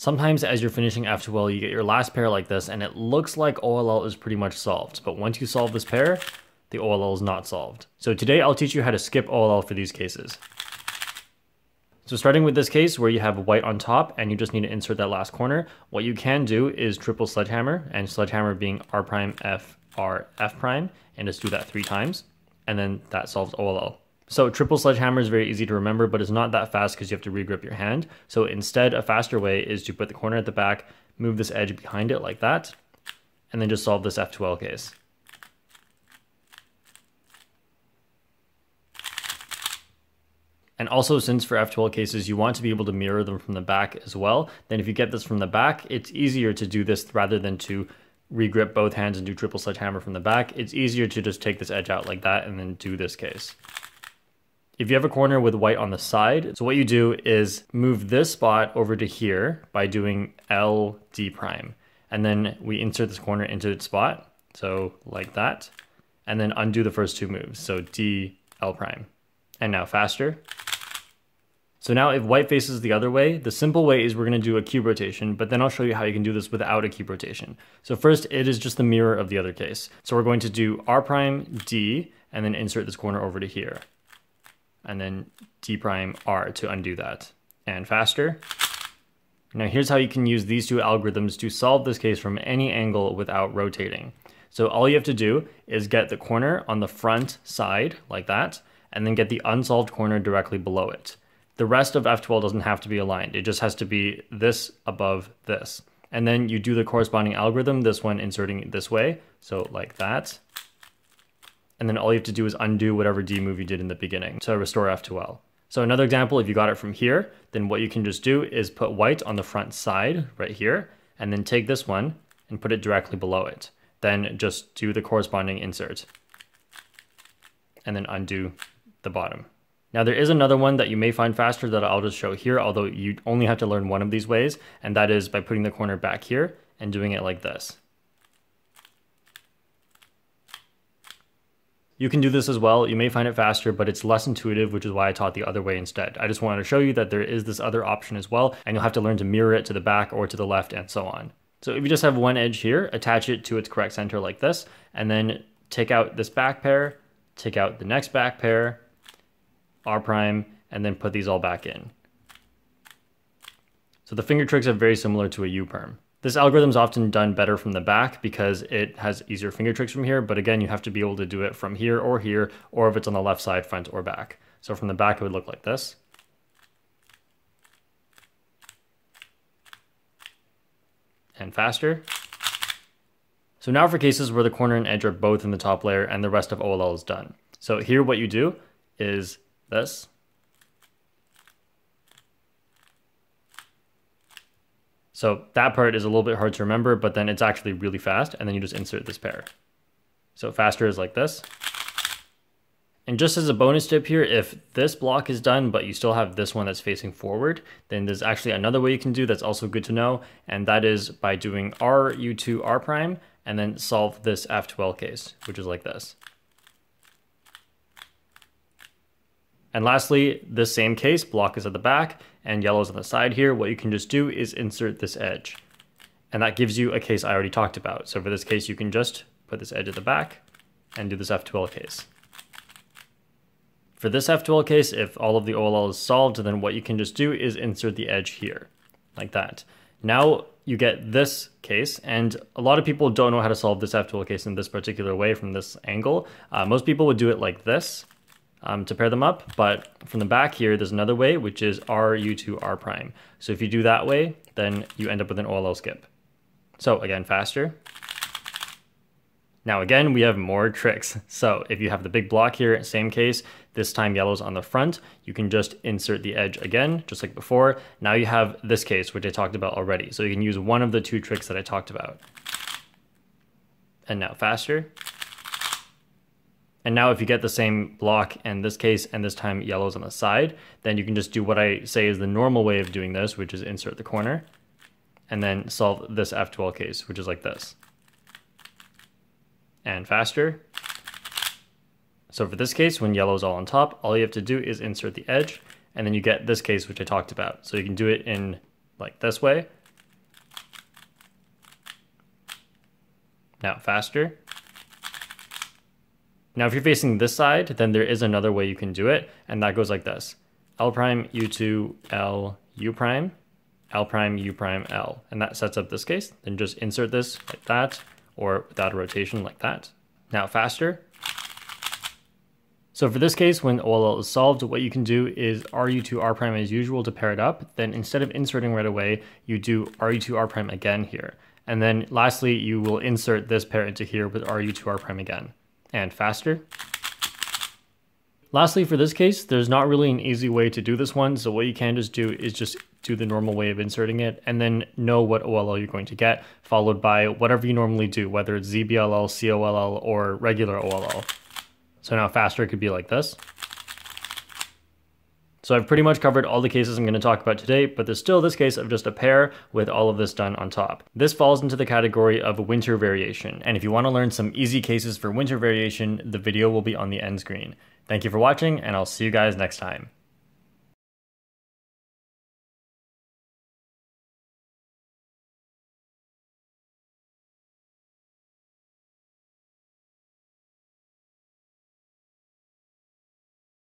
Sometimes as you're finishing F2L, you get your last pair like this, and it looks like OLL is pretty much solved. But once you solve this pair, the OLL is not solved. So today I'll teach you how to skip OLL for these cases. So starting with this case where you have white on top and you just need to insert that last corner, what you can do is triple sledgehammer, and sledgehammer being R prime, F, R, F prime, and just do that 3 times, and then that solves OLL. So triple sledgehammer is very easy to remember, but it's not that fast because you have to regrip your hand. So instead, a faster way is to put the corner at the back, move this edge behind it like that, and then just solve this F2L case. And also, since for F2L cases, you want to be able to mirror them from the back as well, then if you get this from the back, it's easier to do this rather than to regrip both hands and do triple sledgehammer from the back. It's easier to just take this edge out like that and then do this case. If you have a corner with white on the side, so what you do is move this spot over to here by doing L D prime. And then we insert this corner into its spot. So like that, and then undo the first 2 moves. So D L prime, and now faster. So now if white faces the other way, the simple way is we're gonna do a cube rotation, but then I'll show you how you can do this without a cube rotation. So first, it is just the mirror of the other case. So we're going to do R prime D, and then insert this corner over to here, and then D prime R to undo that, and faster. Now here's how you can use these 2 algorithms to solve this case from any angle without rotating. So all you have to do is get the corner on the front side like that, and then get the unsolved corner directly below it. The rest of F2L doesn't have to be aligned. It just has to be this above this. And then you do the corresponding algorithm, this one inserting it this way, so like that. And then all you have to do is undo whatever D move you did in the beginning to restore F2L. So another example, if you got it from here, then what you can just do is put white on the front side right here, and then take this one and put it directly below it. Then just do the corresponding insert, and then undo the bottom. Now there is another one that you may find faster that I'll just show here, although you only have to learn one of these ways, and that is by putting the corner back here and doing it like this. You can do this as well. You may find it faster, but it's less intuitive, which is why I taught the other way instead. I just wanted to show you that there is this other option as well, and you'll have to learn to mirror it to the back or to the left and so on. So if you just have one edge here, attach it to its correct center like this, and then take out this back pair, take out the next back pair, R prime, and then put these all back in. So the finger tricks are very similar to a U-perm. This algorithm is often done better from the back because it has easier finger tricks from here, but again, you have to be able to do it from here, or if it's on the left side, front or back. So from the back, it would look like this. And faster. So now for cases where the corner and edge are both in the top layer and the rest of OLL is done. So here, what you do is this. So that part is a little bit hard to remember, but then it's actually really fast, and then you just insert this pair. So faster is like this. And just as a bonus tip here, if this block is done, but you still have this one that's facing forward, then there's actually another way you can do that's also good to know, and that is by doing R, U2, R prime, and then solve this F2L case, which is like this. And lastly, this same case, block is at the back and yellow is on the side here. What you can just do is insert this edge. And that gives you a case I already talked about. So for this case, you can just put this edge at the back and do this F2L case. For this F2L case, if all of the OLL is solved, then what you can just do is insert the edge here, like that. Now you get this case, and a lot of people don't know how to solve this F2L case in this particular way from this angle. Most people would do it like this, to pair them up, but from the back here, there's another way, which is R, U2, R prime. So if you do that way, then you end up with an OLL skip. So again, faster. Now again, we have more tricks. So if you have the big block here, same case, this time yellow's on the front, you can just insert the edge again, just like before. Now you have this case, which I talked about already. So you can use one of the 2 tricks that I talked about. And now faster. And now if you get the same block in this case, and this time yellow's on the side, then you can just do what I say is the normal way of doing this, which is insert the corner and then solve this F2L case, which is like this. And faster. So for this case, when yellow's all on top, all you have to do is insert the edge, and then you get this case, which I talked about. So you can do it in like this way, now faster. Now, if you're facing this side, then there is another way you can do it, and that goes like this. L prime, U2, L, U prime, U prime, L. And that sets up this case. Then just insert this like that, or without a rotation like that. Now faster. So for this case, when OLL is solved, what you can do is RU to R prime as usual to pair it up. Then instead of inserting right away, you do RU to R prime again here. And then lastly, you will insert this pair into here with RU to R prime again. And faster. Lastly, for this case, there's not really an easy way to do this one. So what you can just do is just do the normal way of inserting it and then know what OLL you're going to get, followed by whatever you normally do, whether it's ZBLL, COLL, or regular OLL. So now faster could be like this. So I've pretty much covered all the cases I'm going to talk about today, but there's still this case of just a pair with all of this done on top. This falls into the category of winter variation. And if you want to learn some easy cases for winter variation, the video will be on the end screen. Thank you for watching, and I'll see you guys next time.